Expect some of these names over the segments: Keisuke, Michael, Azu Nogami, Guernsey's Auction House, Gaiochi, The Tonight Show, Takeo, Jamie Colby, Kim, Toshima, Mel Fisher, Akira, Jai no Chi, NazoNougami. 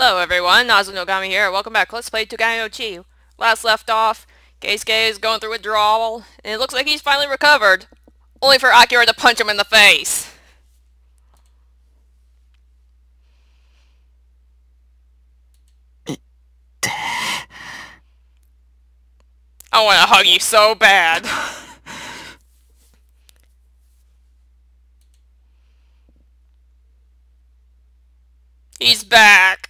Hello everyone, Azu Nogami here. Welcome back. Let's play Gaiochi. Last left off, Keisuke is going through withdrawal, and it looks like he's finally recovered. Only for Akira to punch him in the face. I want to hug you so bad. He's back.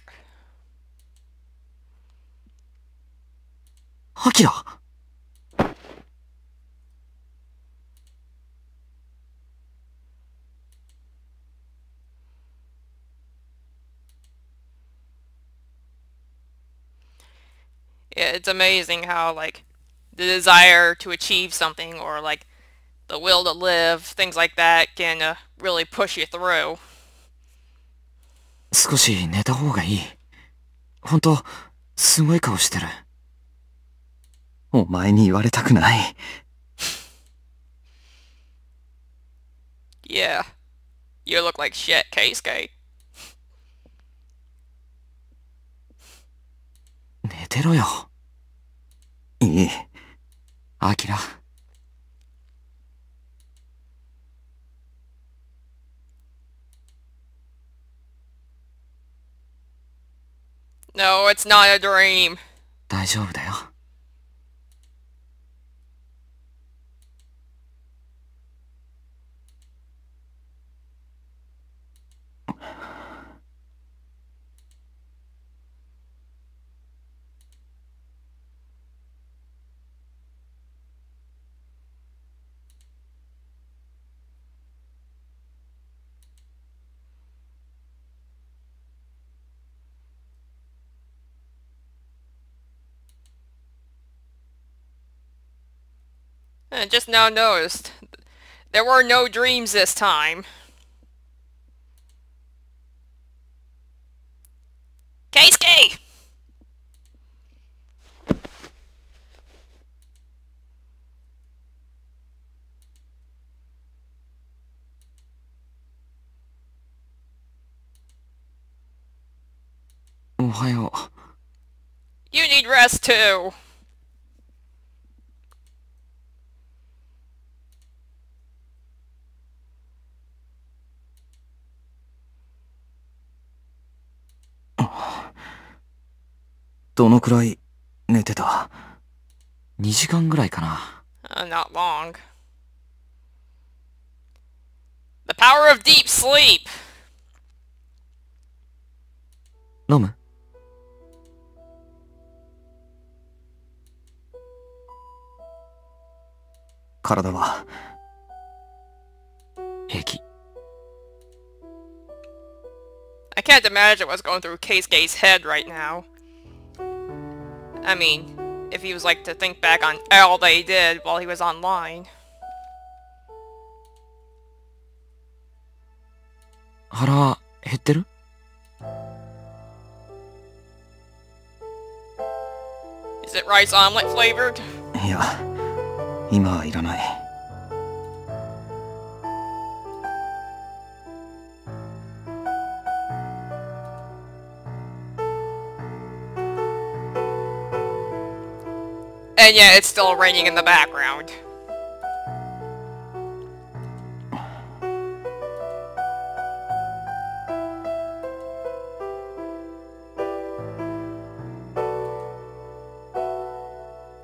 Akira. Yeah, it's amazing how like the desire to achieve something or like the will to live, things like that, can really push you through. 少し寝た方がいい。本当、すごい顔してる。お前に言われたくない。Yeah, you look like shit, Keisuke. 寝てろよ。いい。アキラ。No, it's not a dream. 大丈夫だよ。I just now noticed there were no dreams this time. Keisuke! Ohayo. You need rest too. どのくらい寝てた ?2 時間ぐらいかな。Not long. The power of deep sleep! 飲む 体は平気。I can't imagine what's going through Keisuke's head right now. I mean, if he was like to think back on all they did while he was online. Hara, hetteru? Is it rice omelet flavored? Yeah, ima wa iranai. And yeah, it's still raining in the background.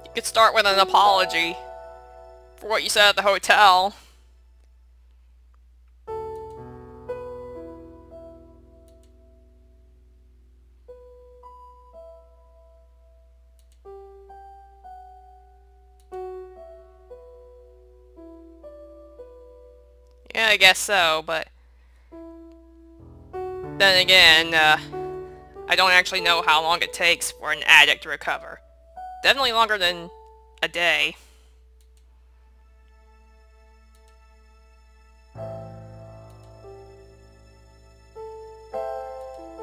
You could start with an apology for what you said at the hotel. Yeah, I guess so, but then again, I don't actually know how long it takes for an addict to recover. Definitely longer than a day.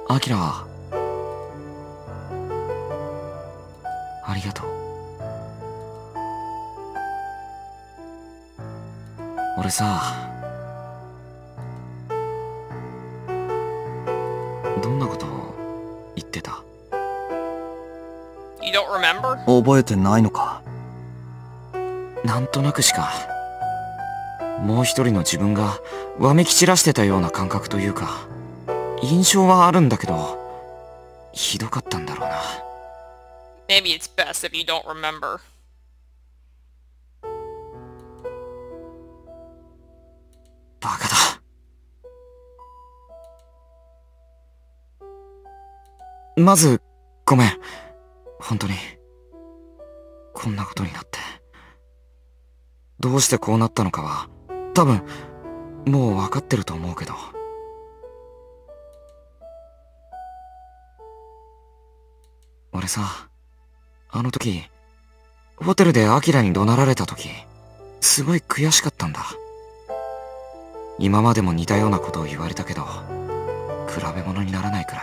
Akira. ありがとう。俺さ。どんなことを言ってた。You don't remember? 覚えてないのか。なんとなくしか。もう一人の自分がわめき散らしてたような感覚というか、印象はあるんだけど、ひどかったんだろうな。Maybe it's best if you don't remember. バカだ。まず、ごめん。本当に。こんなことになって。どうしてこうなったのかは、多分、もう分かってると思うけど。俺さ、あの時、ホテルでアキラに怒鳴られた時、すごい悔しかったんだ。今までも似たようなことを言われたけど、比べ物にならないくらい。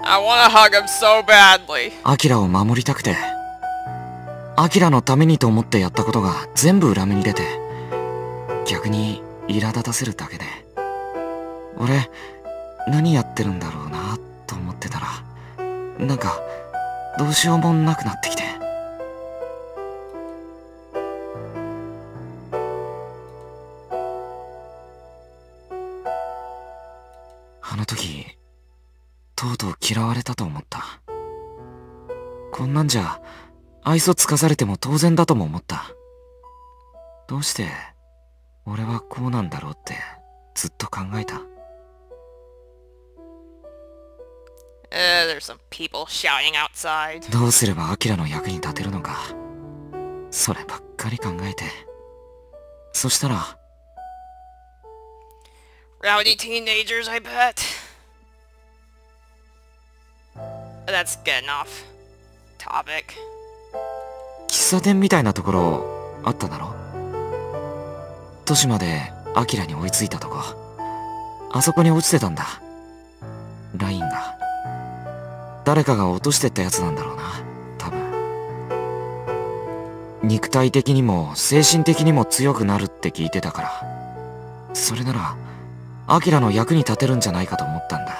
I wanna hug him so badly. アキラを守りたくて、アキラのためにと思ってやったことが全部裏目に出て、逆に苛立たせるだけで、俺何やってるんだろうなと思ってたら、なんかどうしようもなくなってきて。あの時、とうとう嫌われたと思った。こんなんじゃ愛想つかされても当然だとも思った。どうして俺はこうなんだろうってずっと考えた。どうすればアキラの役に立てるのか、そればっかり考えて。そしたら。Rowdy teenagers, I bet.That's good enough. Topic. 喫茶店みたいなところあっただろ。豊島でアキラに追いついたとこ、あそこに落ちてたんだ、ラインが。誰かが落としてったやつなんだろうな、多分。肉体的にも精神的にも強くなるって聞いてたから、それならアキラの役に立てるんじゃないかと思ったんだ。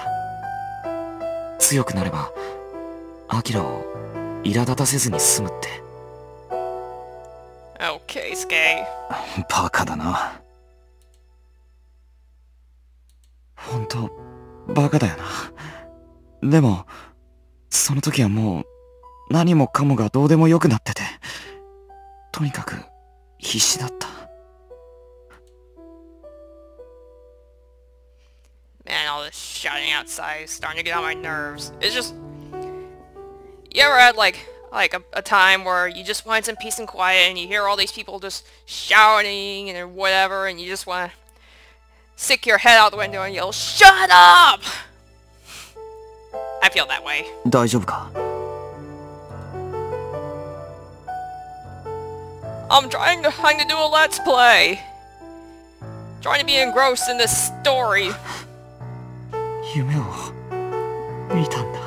強くなればアキラを苛立たせずに済むって。お、Keisuke。バカだな。本当バカだよな。でもその時はもう何もかもがどうでもよくなってて、とにかく必死だった。Man, all this shouting outside is starting to get on my nerves. It's just... You ever had like a time where you just wanted some peace and quiet, and you hear all these people just shouting and whatever, and you just want to stick your head out the window and yell, "Shut up!" I feel that way. 大丈夫か? I'm trying to do a let's play. Trying to be engrossed in this story. 夢を見たんだ。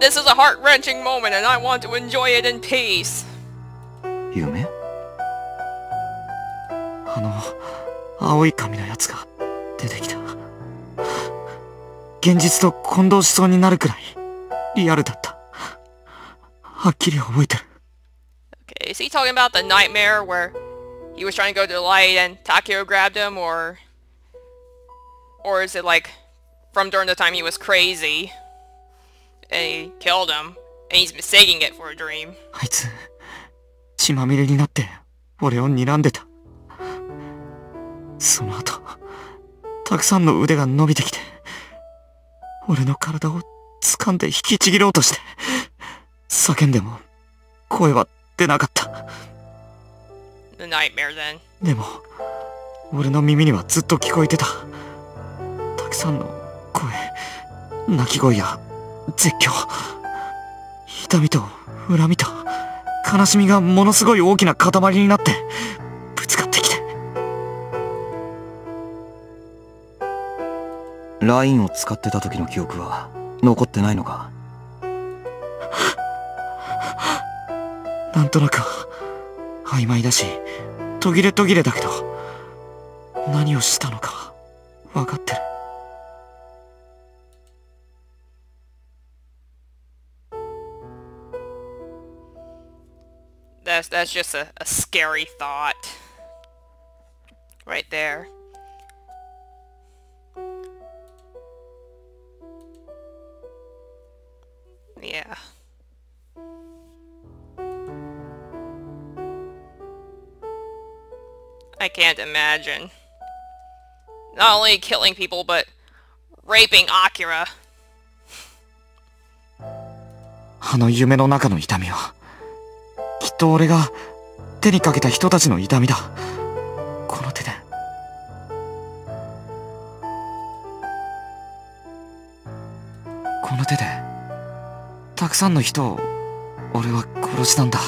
This is a heart-wrenching moment, and I want to enjoy it in peace. 夢？あの青い髪のやつが出てきた。現実と混同しそうになるくらいリアルだった。はっきり覚えてる。Okay, is he talking about the nightmare where he was trying to go to the light and Takeo grabbed him, or is it like from during the time he was crazy? And he killed him, and he's mistaking it for a dream. あいつ、血まみれになって俺を睨んでた。その後、たくさんの腕が伸びてきて、俺の体を掴んで引きちぎろうとして、叫んでも声は出なかった。The nightmare, then. でも、俺の耳にはずっと聞こえてた。たくさんの声、泣き声や、絶叫、痛みと恨みと悲しみがものすごい大きな塊になってぶつかってきて。ラインを使ってた時の記憶は残ってないのか？なんとなく曖昧だし、途切れだけど、何をしたのか分かってる。That's just a scary thought. Right there. Yeah. I can't imagine. Not only killing people, but raping Akira. あの夢の中の痛みは、きっと俺が手にかけた人たちの痛みだ。この手で。この手で、たくさんの人を俺は殺したんだ。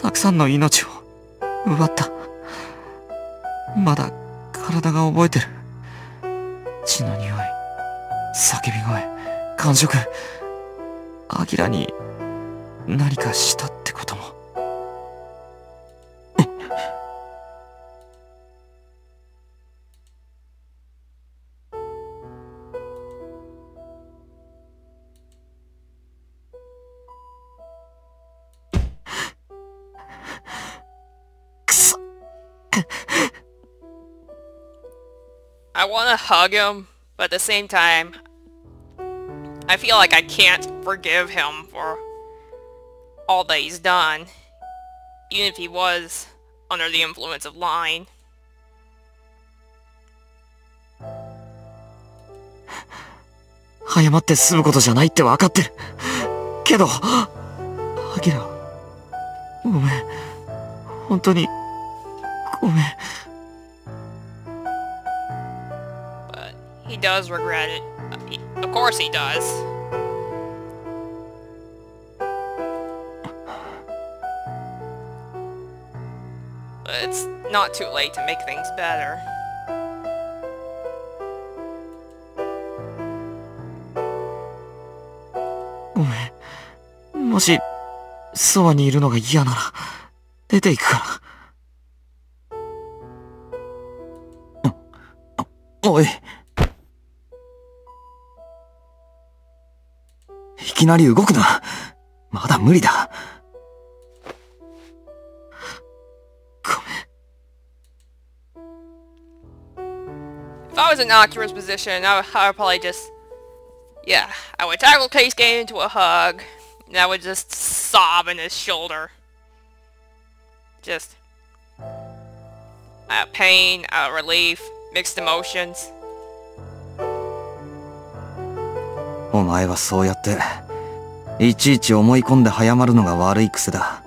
たくさんの命を奪った。まだ体が覚えてる。血の匂い、叫び声、感触。アキラに何かしたってことも。くそ。I wanna hug him, but at the same time, I feel like I can't forgive him for all that he's done, even if he was under the influence of lying. I'm not going to do anything. I know. But Akira, I'm sorry. I'm sorry. But he does regret it. Of course he does. But it's not too late to make things better. Sorry. If I'm alone in the house, I'm going to go. Hey. いきなり動くな。まだ無理だ。ごめん。If I was in Akira's position, I would probably just, yeah, I would tackle Keisuke into a hug, and I would just sob in his shoulder. Just out of pain, out of relief, mixed emotions. お前はそうやっていちいち思い込んで早まるのが悪い癖だ。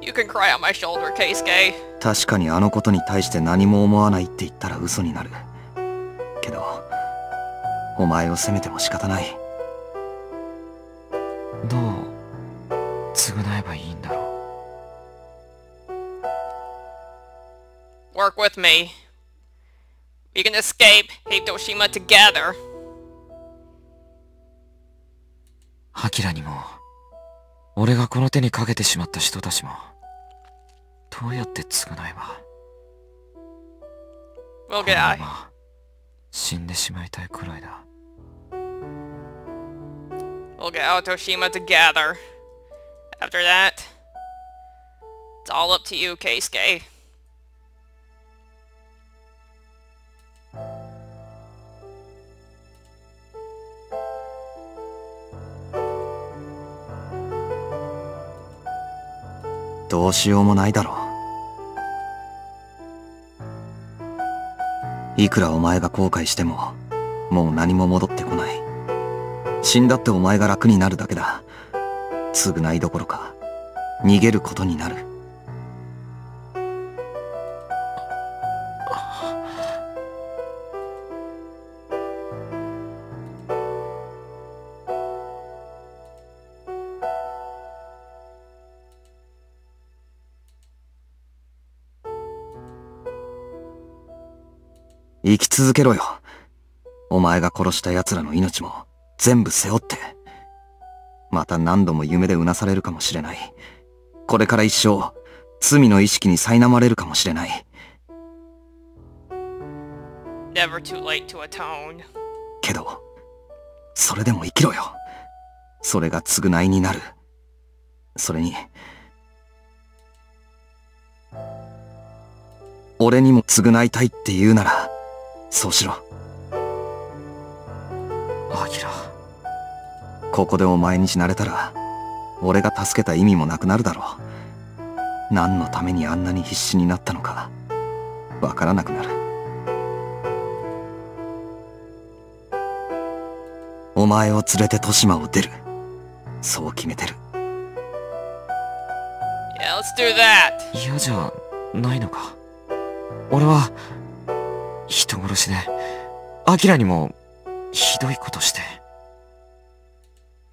You can cry on my shoulder, Keisuke. 確かにあのことに対して何も思わないって言ったら嘘になる。けど、お前を責めても仕方ない。どう償えばいいんだろう。Work with me. We can escape Toshima together. Akira にも、俺がこの手にかけてしまった人たちも、どうやって償えば。We'll get out. 死んでしまいたいくらいだ。We'll get out Toshima together. After that, it's all up to you, Keisuke. どうしようもないだろう。いくらお前が後悔しても、もう何も戻ってこない。死んだってお前が楽になるだけだ。償いどころか、逃げることになる。生き続けろよ。お前が殺した奴らの命も全部背負って。また何度も夢でうなされるかもしれない。これから一生、罪の意識に苛まれるかもしれない。Never too late to atone. けど、それでも生きろよ。それが償いになる。それに、俺にも償いたいって言うなら、そうしろ。アキラ。ここでお前に死なれたら、俺が助けた意味もなくなるだろう。何のためにあんなに必死になったのか、わからなくなる。お前を連れてToshimaを出る。そう決めてる。Yeah, let's do that. 嫌じゃないのか。俺は人殺しで、アキラにもひどいことして。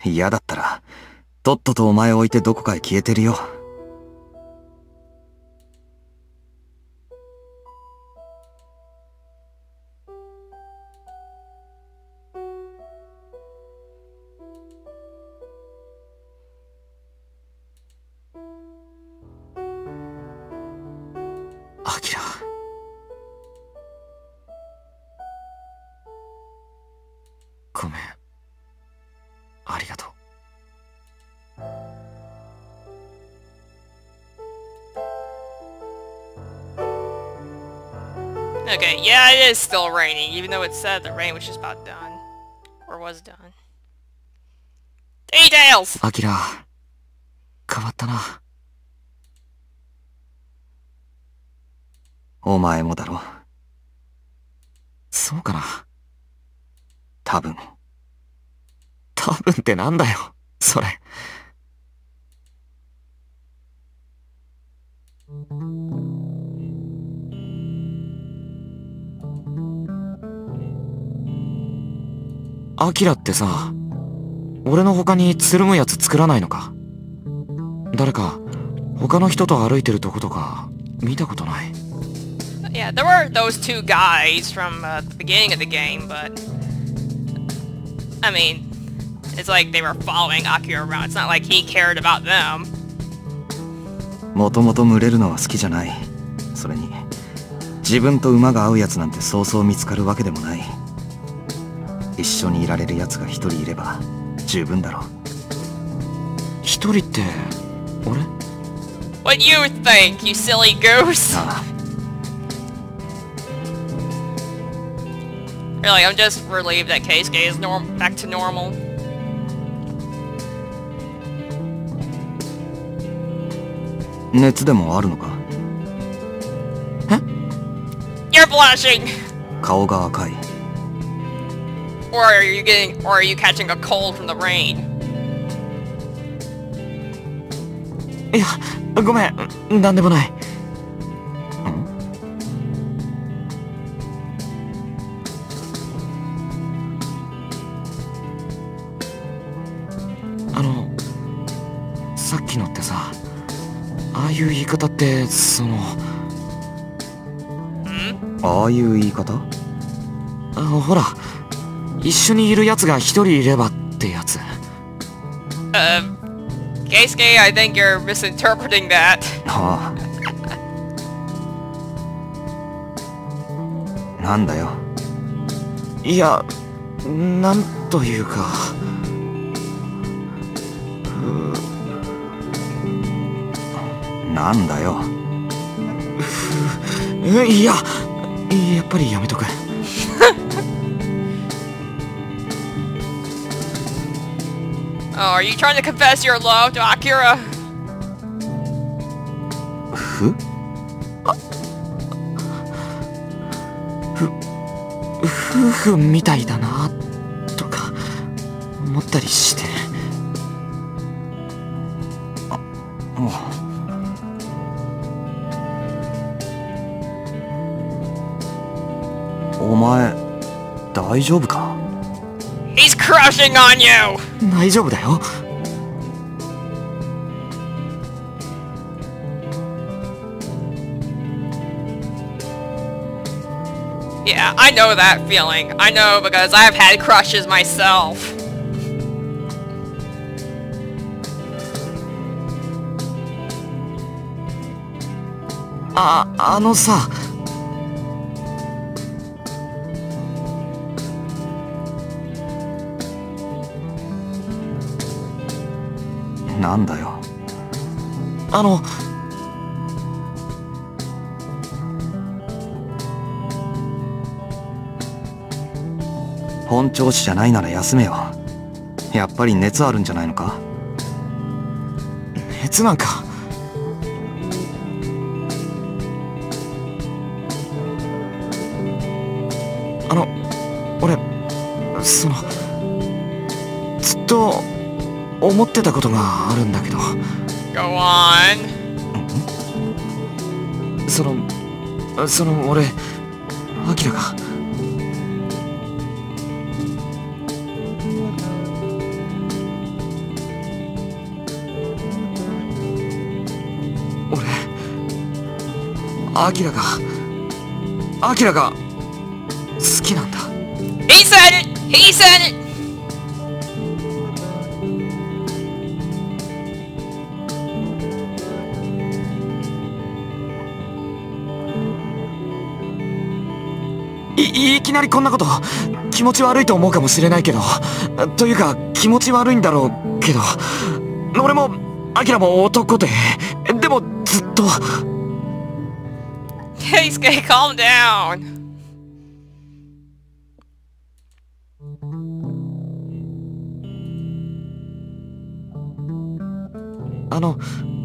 嫌だったらとっととお前を置いてどこかへ消えてるよ。ごめん、ありがとう。Okay, yeah, it is still raining, even though it said the rain was just about done. Or was done. Details! Akira, 変わったな。お前もだろ。そうかな。多分ってなんだよそれ。アキラってさ、俺の他につるむやつ作らないのか。誰か他の人と歩いてるとことか見たことない。Yeah, there were those two guys from the beginning of the game, but I mean, it's like they were following Akira around. It's not like he cared about them. もともと群れるのは好きじゃない。それに自分と馬が合うやつなんてそうそう見つかるわけでもない。一緒にいられるやつが一人いれば十分だろう。一人って俺？ What do you think, you silly goose? ああ。Really, I'm just relieved that Keisuke is back to normal. You're blushing. Or are you getting, or are you catching a cold from the rain? いや、ごめん、なんでもない。いう言い方ってその、ああいう言い方？あ、ほら、一緒にいるやつが一人いればってやつ。Keisuke, I think you're misinterpreting that. ああ。なんだよ。いや、なんというか。なんだよ。いや、やっぱりやめとく。Oh, are you trying to confess your love to Akira? 夫婦みたいだなとか思ったりして。あ、もう。お前、大丈夫か？ He's crushing on you! 大丈夫だよ。Yeah, I know that feeling. I know because I've had crushes myself. あのさ。なんだよ。本調子じゃないなら休めよ。やっぱり熱あるんじゃないのか。熱なんか。俺ずっと思ってたことがあるんだけど。Go on. 俺Akiraが。Akiraが好きなんだ。He said it. いきなりこんなこと、気持ち悪いと思うかもしれないけど、というか気持ち悪いんだろうけど、俺もAkiraも男で、でもずっと。Keisuke, calm down.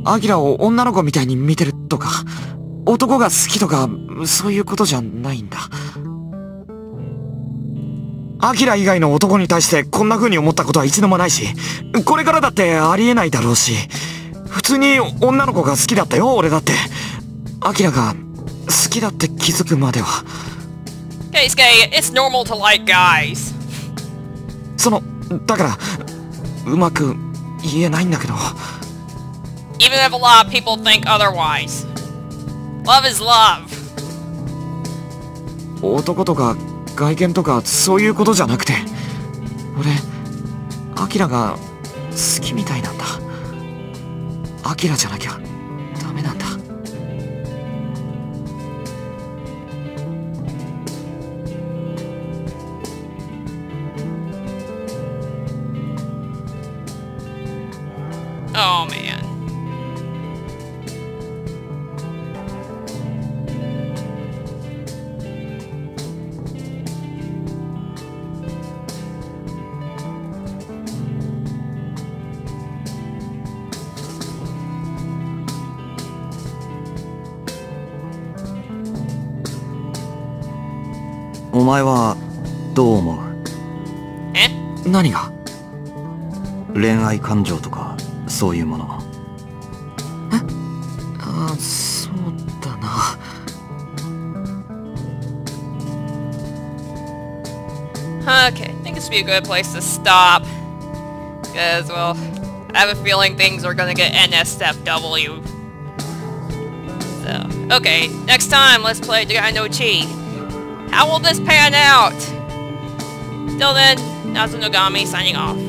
Akiraを女の子みたいに見てるとか、男が好きとか、そういうことじゃないんだ。Akira以外の男に対してこんな風に思ったことは一度もないし、これからだってありえないだろうし、普通に女の子が好きだったよ、俺だって。Akiraが好きだって気づくまでは。Keisuke, it's normal to like guys. だから、うまく言えないんだけど。Even if a lot of people think otherwise. Love is love. 男とか外見とかそういうことじゃなくて、俺Akiraが好きみたいなんだ。Akiraじゃなきゃダメなんだ。Oh man.お前はどう思う？え？何が？恋愛感情とかそういうもの。え？あ、そうだな。Okay, I think this would be a good place to stop. Because, well, I have a feeling things are gonna get NSFW. So, okay, next time let's play Jai no Chi. How will this pan out? Till then, NazoNougami signing off.